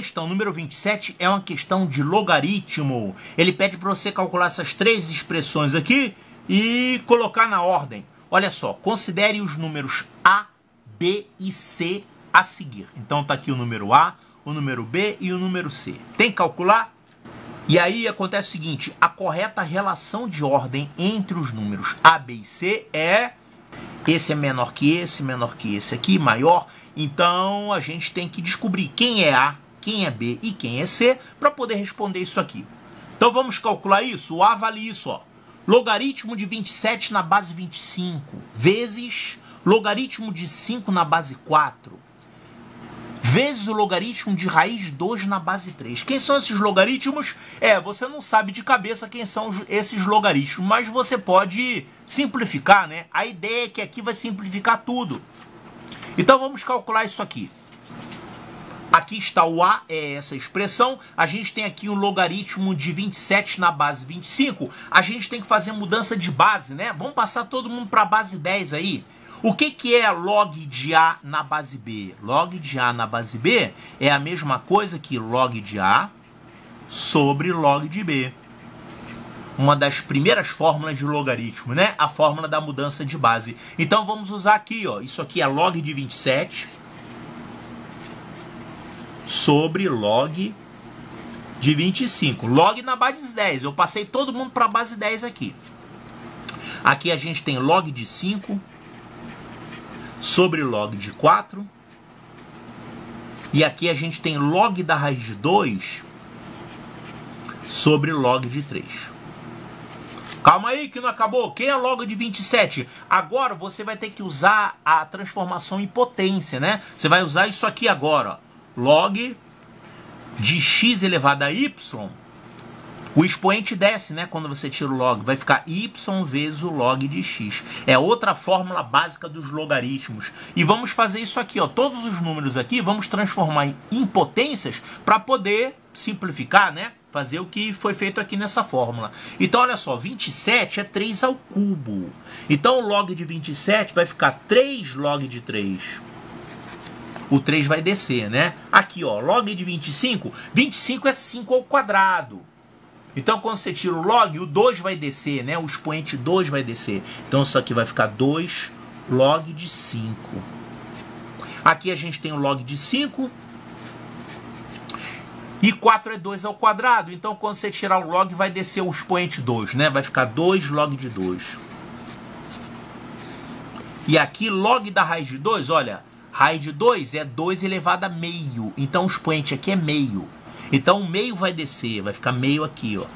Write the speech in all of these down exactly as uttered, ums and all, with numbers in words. questão número vinte e sete é uma questão de logaritmo. Ele pede para você calcular essas três expressões aqui e colocar na ordem. Olha só, considere os números A, B e C a seguir. Então está aqui o número A, o número B e o número C. Tem que calcular? E aí acontece o seguinte, a correta relação de ordem entre os números A, B e C é... Esse é menor que esse, menor que esse aqui, maior. Então a gente tem que descobrir quem é A, quem é B e quem é C para poder responder isso aqui. Então vamos calcular isso? O A vale isso, ó. Logaritmo de vinte e sete na base vinte e cinco vezes logaritmo de cinco na base quatro vezes o logaritmo de raiz de dois na base três. Quem são esses logaritmos? É, você não sabe de cabeça quem são esses logaritmos, mas você pode simplificar, né? A ideia é que aqui vai simplificar tudo. Então vamos calcular isso aqui. Aqui está o A, é essa expressão. A gente tem aqui um logaritmo de vinte e sete na base vinte e cinco. A gente tem que fazer mudança de base, né? Vamos passar todo mundo para a base dez aí. O que, que é log de A na base B? Log de A na base B é a mesma coisa que log de A sobre log de B. Uma das primeiras fórmulas de logaritmo, né? A fórmula da mudança de base. Então vamos usar aqui, ó. Isso aqui é log de vinte e sete... sobre log de vinte e cinco. Log na base dez. Eu passei todo mundo para a base dez aqui. Aqui a gente tem log de cinco sobre log de quatro. E aqui a gente tem log da raiz de dois sobre log de três. Calma aí que não acabou. Quem é log de vinte e sete? Agora você vai ter que usar a transformação em potência, né? Você vai usar isso aqui agora, ó. Log de x elevado a y, o expoente desce, né? Quando você tira o log, vai ficar y vezes o log de x. É outra fórmula básica dos logaritmos. E vamos fazer isso aqui, ó. Todos os números aqui vamos transformar em potências para poder simplificar, né? Fazer o que foi feito aqui nessa fórmula. Então, olha só, vinte e sete é três ao cubo. Então, o log de vinte e sete vai ficar três log de três. O três vai descer, né? Aqui, ó, log de vinte e cinco. vinte e cinco é cinco ao quadrado. Então, quando você tira o log, o dois vai descer, né? O expoente dois vai descer. Então, isso aqui vai ficar dois log de cinco. Aqui a gente tem o log de cinco. E quatro é dois ao quadrado. Então, quando você tirar o log, vai descer o expoente dois, né? Vai ficar dois log de dois. E aqui, log da raiz de dois, olha... Raiz de dois é dois elevado a meio. Então o expoente aqui é meio. Então o meio vai descer. Vai ficar meio aqui, ó.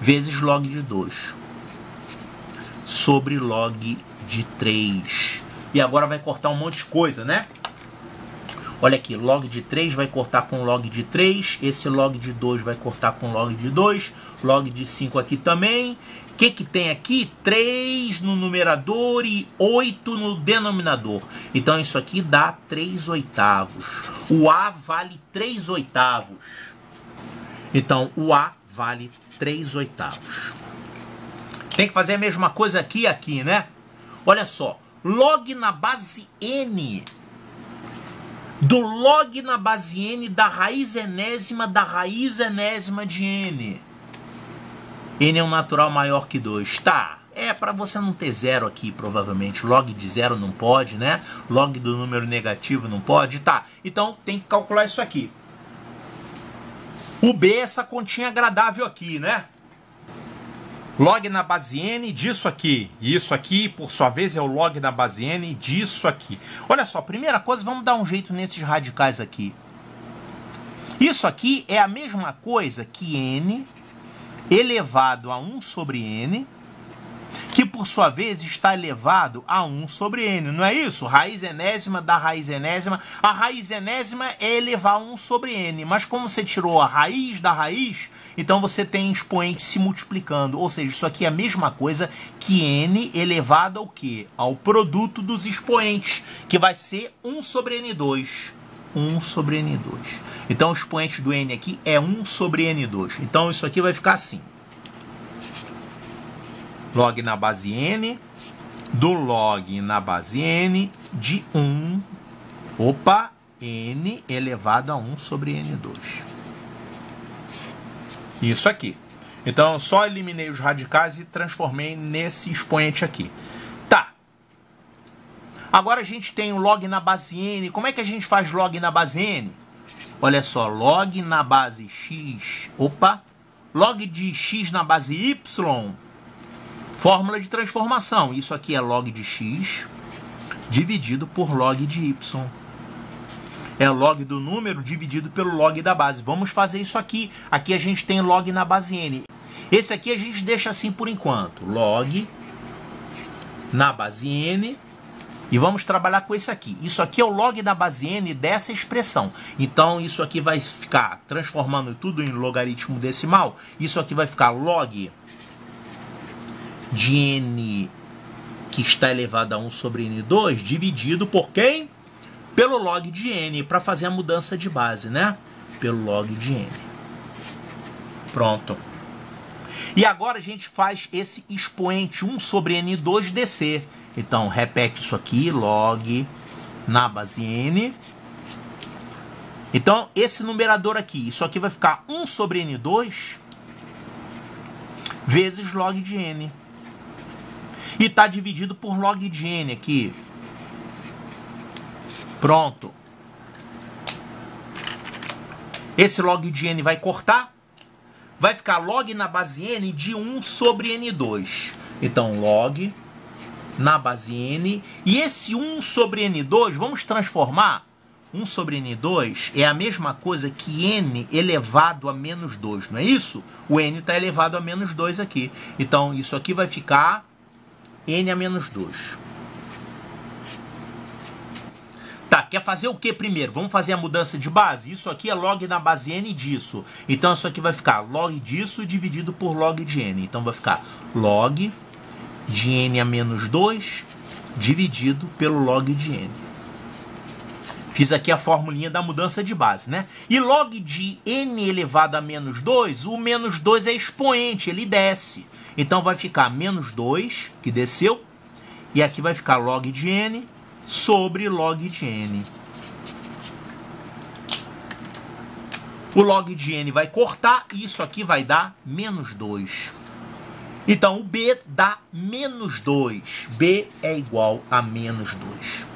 Vezes log de dois. Sobre log de três. E agora vai cortar um monte de coisa, né? Olha aqui. Log de três vai cortar com log de três. Esse log de dois vai cortar com log de dois. Log de cinco aqui também. O que, que tem aqui? três no numerador e oito no denominador. Então isso aqui dá três oitavos. O A vale três oitavos. Então o A vale três oitavos. Tem que fazer a mesma coisa aqui e aqui, né? Olha só. Log na base N. Do log na base N da raiz enésima da raiz enésima de N. N é um natural maior que dois. Tá, é para você não ter zero aqui, provavelmente. Log de zero não pode, né? Log do número negativo não pode. Tá, então tem que calcular isso aqui. O B é essa continha agradável aqui, né? Log na base N disso aqui. E isso aqui, por sua vez, é o log na base N disso aqui. Olha só, primeira coisa, vamos dar um jeito nesses radicais aqui. Isso aqui é a mesma coisa que N... elevado a um sobre N, que por sua vez está elevado a um sobre N. Não é isso? Raiz enésima da raiz enésima. A raiz enésima é elevar a um sobre N. Mas como você tirou a raiz da raiz, então você tem expoente se multiplicando. Ou seja, isso aqui é a mesma coisa que N elevado ao quê? Ao produto dos expoentes, que vai ser um sobre N dois. um sobre N dois. Então o expoente do N aqui é um sobre N dois. Então isso aqui vai ficar assim. Log na base N do log na base N de um. Opa! n elevado a um sobre n dois. Isso aqui. Então, eu só eliminei os radicais e transformei nesse expoente aqui. Tá. Agora a gente tem o log na base n. Como é que a gente faz log na base n? Olha só, log na base x... Opa! Log de x na base y. Fórmula de transformação. Isso aqui é log de x dividido por log de y. É log do número dividido pelo log da base. Vamos fazer isso aqui. Aqui a gente tem log na base n. Esse aqui a gente deixa assim por enquanto. Log na base n. E vamos trabalhar com esse aqui. Isso aqui é o log da base n dessa expressão. Então isso aqui vai ficar transformando tudo em logaritmo decimal. Isso aqui vai ficar log de n que está elevado a um sobre n dois dividido por quem? Pelo log de n, para fazer a mudança de base, né? Pelo log de n. Pronto. E agora a gente faz esse expoente um sobre n dois descer. Então, repete isso aqui, log na base n. Então, esse numerador aqui, isso aqui vai ficar um sobre n dois vezes log de n. E está dividido por log de n aqui. Pronto. Esse log de n vai cortar. Vai ficar log na base n de um sobre n dois. Então, log na base n. E esse um sobre n dois, vamos transformar. um sobre n dois é a mesma coisa que n elevado a menos dois, não é isso? O n está elevado a menos dois aqui. Então, isso aqui vai ficar n a menos dois. Tá, quer fazer o que primeiro? Vamos fazer a mudança de base? Isso aqui é log na base n disso. Então, isso aqui vai ficar log disso dividido por log de n. Então, vai ficar log de n a menos dois dividido pelo log de n. Fiz aqui a formulinha da mudança de base, né? E log de n elevado a menos dois, o menos dois é expoente, ele desce. Então, vai ficar menos dois, que desceu, e aqui vai ficar log de n sobre log de n. O log de n vai cortar e isso aqui vai dar menos dois. Então o b dá menos dois. B é igual a menos dois.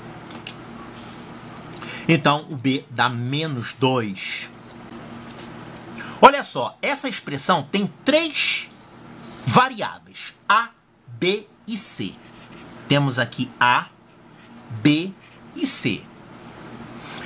Então o b dá menos dois. Olha só, essa expressão tem três variáveis. A, B e C. Temos aqui A, B e C.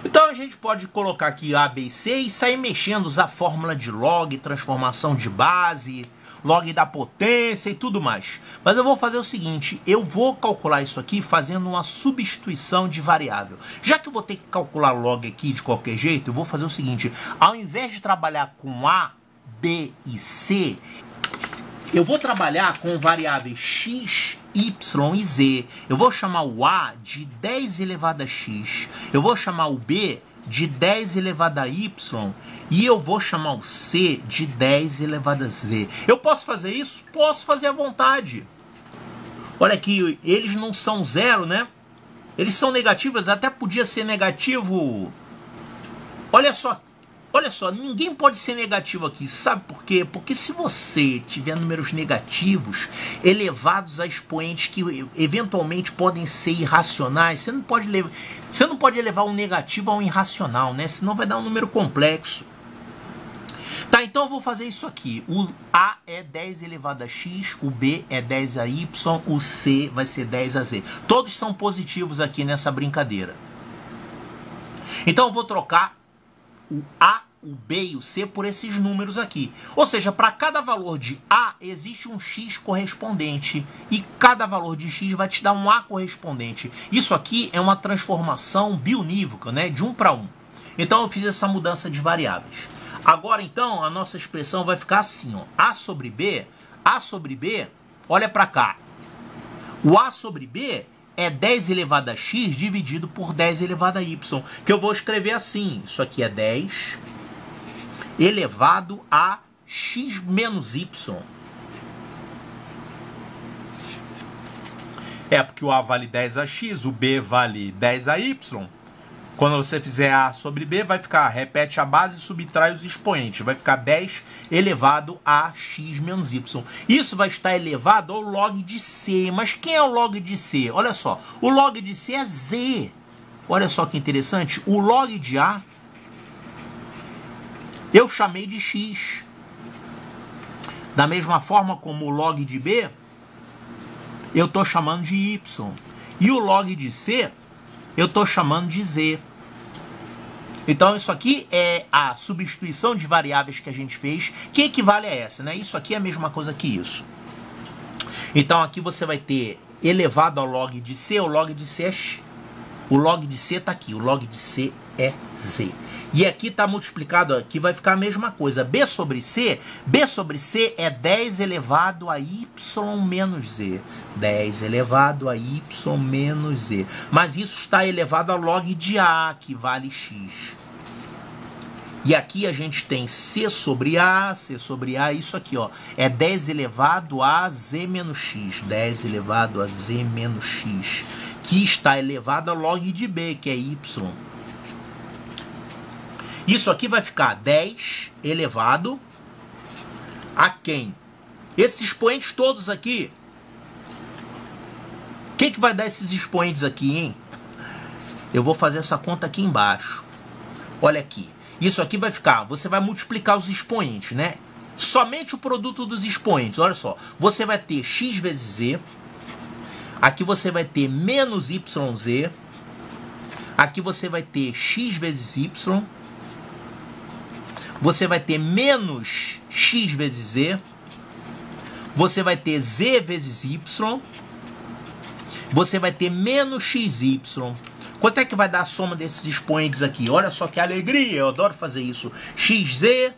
Então a gente pode colocar aqui A, B e C e sair mexendo, usar a fórmula de log, transformação de base, log da potência e tudo mais. Mas eu vou fazer o seguinte, eu vou calcular isso aqui fazendo uma substituição de variável. Já que eu vou ter que calcular log aqui de qualquer jeito, eu vou fazer o seguinte, ao invés de trabalhar com A, B e C, eu vou trabalhar com variáveis x, y e z. Eu vou chamar o a de dez elevado a x. Eu vou chamar o b de dez elevado a y. E eu vou chamar o c de dez elevado a z. Eu posso fazer isso? Posso fazer à vontade. Olha aqui, eles não são zero, né? Eles são negativos, até podia ser negativo. Olha só. Olha só, ninguém pode ser negativo aqui, sabe por quê? Porque se você tiver números negativos elevados a expoentes que eventualmente podem ser irracionais, você não pode levar, você não pode elevar um negativo a um irracional, né? Senão vai dar um número complexo. Tá, então eu vou fazer isso aqui. O A é dez elevado a x, o B é dez a y, o C vai ser dez a z. Todos são positivos aqui nessa brincadeira. Então eu vou trocar o A, o B e o C por esses números aqui. Ou seja, para cada valor de A existe um x correspondente. E cada valor de x vai te dar um A correspondente. Isso aqui é uma transformação biunívoca, né? De um para um. Então eu fiz essa mudança de variáveis. Agora então a nossa expressão vai ficar assim, ó. A sobre B, A sobre B, olha para cá. O A sobre B é dez elevado a x dividido por dez elevado a y, que eu vou escrever assim, isso aqui é dez elevado a x menos y. É porque o a vale dez a x, o b vale dez a y, Quando você fizer A sobre B, vai ficar, repete a base e subtrai os expoentes. Vai ficar dez elevado a x menos y. Isso vai estar elevado ao log de C. Mas quem é o log de C? Olha só, o log de C é Z. Olha só que interessante, o log de A eu chamei de x. Da mesma forma como o log de B, eu estou chamando de y. E o log de C, eu estou chamando de Z. Então isso aqui é a substituição de variáveis que a gente fez, que equivale a essa, né? Isso aqui é a mesma coisa que isso. Então aqui você vai ter elevado ao log de C, o log de C é x. O log de C está aqui, o log de C é Z. E aqui está multiplicado, aqui vai ficar a mesma coisa. B sobre C, B sobre C é dez elevado a Y menos Z. dez elevado a Y menos Z. Mas isso está elevado ao log de A, que vale X. E aqui a gente tem C sobre A, C sobre A, isso aqui, ó. É dez elevado a Z menos X. dez elevado a Z menos X. Que está elevado ao log de B, que é Y. Isso aqui vai ficar dez elevado a quem? Esses expoentes todos aqui. O que, que vai dar esses expoentes aqui, hein? Eu vou fazer essa conta aqui embaixo. Olha aqui. Isso aqui vai ficar, você vai multiplicar os expoentes, né? Somente o produto dos expoentes. Olha só, você vai ter x vezes z. Aqui você vai ter menos yz. Aqui você vai ter x vezes y. Você vai ter menos x vezes z. Você vai ter z vezes y. Você vai ter menos xy. Quanto é que vai dar a soma desses expoentes aqui? Olha só que alegria, eu adoro fazer isso. xz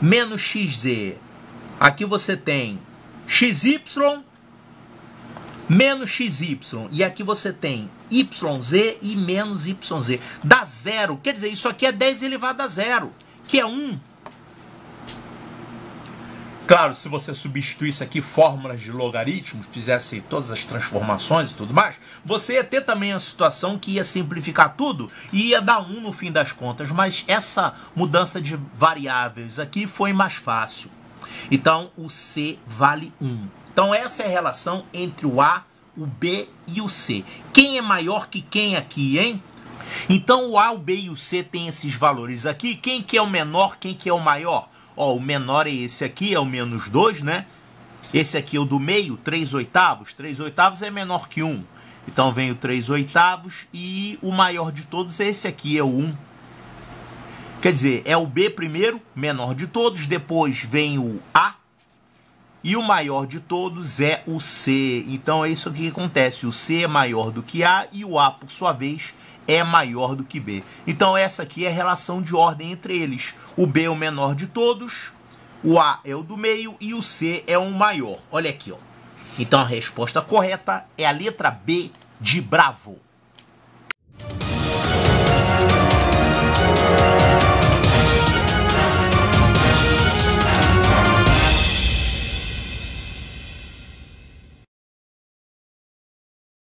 menos xz. Aqui você tem xy menos xy. E aqui você tem yz e menos yz. Dá zero. Quer dizer, isso aqui é dez elevado a zero, que é um. Claro, se você substituísse aqui fórmulas de logaritmo, fizesse todas as transformações e tudo mais, você ia ter também a situação que ia simplificar tudo e ia dar um no fim das contas. Mas essa mudança de variáveis aqui foi mais fácil. Então, o C vale um. Então, essa é a relação entre o A, o B e o C. Quem é maior que quem aqui, hein? Então, o A, o B e o C têm esses valores aqui. Quem que é o menor, quem que é o maior? Ó, o menor é esse aqui, é o menos dois, né? Esse aqui é o do meio, três oitavos. três oitavos é menor que um. Então, vem o três oitavos e o maior de todos é esse aqui, é o um. Quer dizer, é o B primeiro, menor de todos, depois vem o A. E o maior de todos é o C. Então é isso que acontece. O C é maior do que A e o A, por sua vez, é maior do que B. Então essa aqui é a relação de ordem entre eles. O B é o menor de todos, o A é o do meio e o C é o maior. Olha aqui, ó. Então a resposta correta é a letra B de bravo.